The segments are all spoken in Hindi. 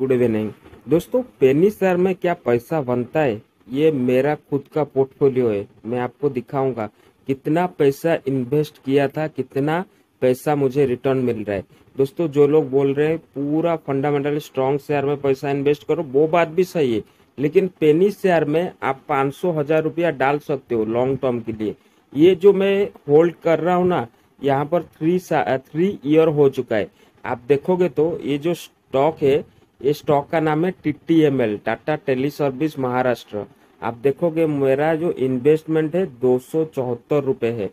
गुड इवनिंग दोस्तों, पेनी शेयर में क्या पैसा बनता है, ये मेरा खुद का पोर्टफोलियो है। मैं आपको दिखाऊंगा कितना पैसा इन्वेस्ट किया था, कितना पैसा मुझे रिटर्न मिल रहा है। दोस्तों जो लोग बोल रहे हैं पूरा फंडामेंटल स्ट्रॉन्ग शेयर में पैसा इन्वेस्ट करो, वो बात भी सही है, लेकिन पेनी शेयर में आप 500,000 रुपया डाल सकते हो लॉन्ग टर्म के लिए। ये जो मैं होल्ड कर रहा हूँ ना, यहाँ पर थ्री ईयर हो चुका है। आप देखोगे तो ये जो स्टॉक है, ये स्टॉक का नाम है TTML, Tata tele service Maharashtra. आप देखोगे मेरा जो इन्वेस्टमेंट है 274 रुपये है।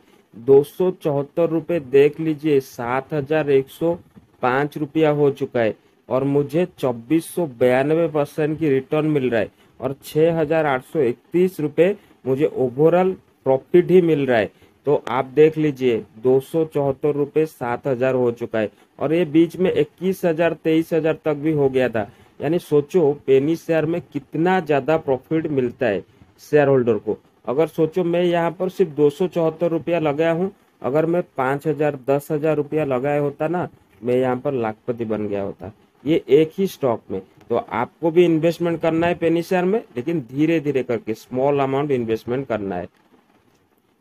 274 रुपये देख लीजिए, 7,105 रुपया हो चुका है और मुझे 2492% की रिटर्न मिल रहा है और 6,831 रुपये मुझे ओवरऑल प्रॉफिट ही मिल रहा है। तो आप देख लीजिए 274 रुपये 7,000 हो चुका है और ये बीच में 21,000 23,000 तक भी हो गया था। यानी सोचो पेनी शेयर में कितना ज़्यादा प्रॉफिट मिलता है शेयर होल्डर को। अगर सोचो मैं यहाँ पर सिर्फ 274 रुपया लगाया हूँ, अगर मैं 5,000 10,000 रुपया लगाया होता ना, मैं यहाँ पर लाखपति बन गया होता, ये एक ही स्टॉक में। तो आपको भी इन्वेस्टमेंट करना है पेनी शेयर में, लेकिन धीरे धीरे करके स्मॉल अमाउंट इन्वेस्टमेंट करना है।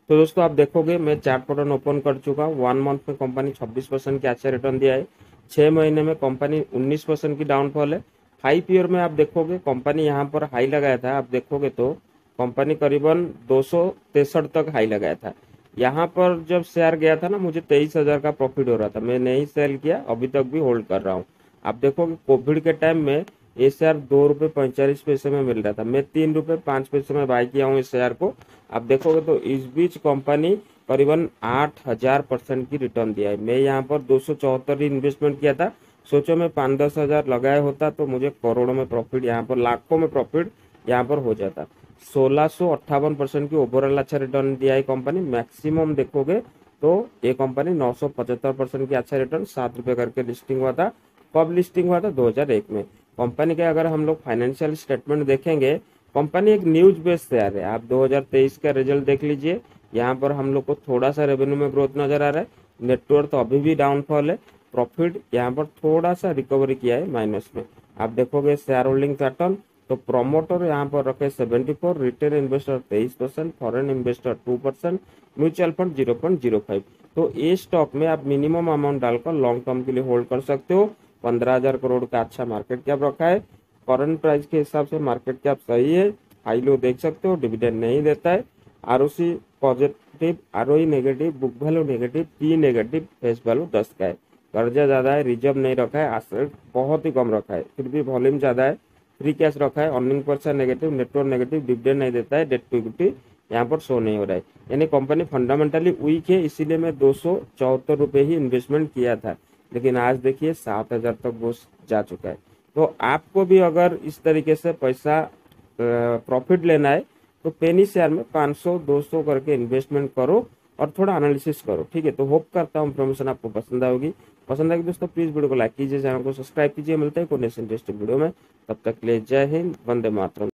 तो दोस्तों आप देखोगे मैं चार्ट पैटर्न ओपन कर चुका हूँ। 1 मंथ में कंपनी 26% की अच्छा रिटर्न दिया है। 6 महीने में कंपनी 19% की डाउनफॉल है। 5 ईयर में आप देखोगे कंपनी यहाँ पर हाई लगाया था, आप देखोगे तो कंपनी करीबन 263 तक हाई लगाया था। यहाँ पर जब शेयर गया था ना, मुझे 23,000 का प्रॉफिट हो रहा था, मैंने ही सेल किया, अभी तक भी होल्ड कर रहा हूँ। आप देखोगे कोविड के टाइम में ये शेयर 2.45 रुपये में मिल रहा था, मैं 3.05 रुपये में बाई किया हूँ इस शेयर को। आप देखोगे तो इस बीच कंपनी करीबन 8,000% की रिटर्न दिया है। मैं यहाँ पर 274 इन्वेस्टमेंट किया था, सोचो मैं 5-10,000 लगाया होता तो मुझे करोड़ों में प्रॉफिट, यहाँ पर लाखों में प्रॉफिट यहाँ पर हो जाता। 1,658% की ओवरऑल अच्छा रिटर्न दिया है कंपनी। मैक्सिमम देखोगे तो ये कंपनी 975% की अच्छा रिटर्न, 7 रुपये करके लिस्टिंग हुआ था। कब लिस्टिंग हुआ था? 2001 में। कंपनी के अगर हम लोग फाइनेंशियल स्टेटमेंट देखेंगे, कंपनी एक न्यूज बेस्ड शेयर है। आप 2023 का रिजल्ट देख लीजिए, यहाँ पर हम लोग को थोड़ा सा रेवेन्यू में ग्रोथ नजर आ रहा है। नेटवर्थ तो अभी भी डाउनफॉल है, प्रॉफिट यहाँ पर थोड़ा सा रिकवरी किया है माइनस में। आप देखोगे शेयर होल्डिंग पैटर्न तो प्रोमोटर यहाँ पर रखे 74, retail investor 23%, foreign investor 2%, mutual fund 0.05। तो ये स्टॉक में आप मिनिमम अमाउंट डालकर लॉन्ग टर्म के लिए होल्ड कर सकते हो। 15,000 करोड़ का अच्छा मार्केट कैप रखा है, करंट प्राइस के हिसाब से मार्केट कैप सही है, हाई लो देख सकते हो, डिविडेंड नहीं देता है। ROC positive, ROE negative, book value negative, P negative, face value 10 का है। कर्जा ज़्यादा है, रिजर्व नहीं रखा है, एसेट बहुत ही कम रखा है, फिर भी वॉल्यूम ज़्यादा है, फ्री कैश रखा है, earning percent negative, network negative, dividend नहीं देता है, डेट टू इक्विटी यहाँ पर शो नहीं हो रहा है। यानी कंपनी फंडामेंटली वीक है, इसीलिए मैं 274 रुपये ही इन्वेस्टमेंट किया था, लेकिन आज देखिए 7,000 तक वो जा चुका है। तो आपको भी अगर इस तरीके से पैसा प्रॉफिट लेना है तो पेनी शेयर में 500 200 करके इन्वेस्टमेंट करो और थोड़ा एनालिसिस करो, ठीक है। तो होप करता हूँ इन्फॉर्मेशन आपको पसंद आएगी। पसंद आएगी दोस्तों प्लीज़ वीडियो को लाइक कीजिए, चैनल को सब्सक्राइब कीजिए। मिलते हैं कोई नेक्स्ट इंटरेस्टिंग वीडियो में, तब तक ले जय हिंद, वंदे मातरम।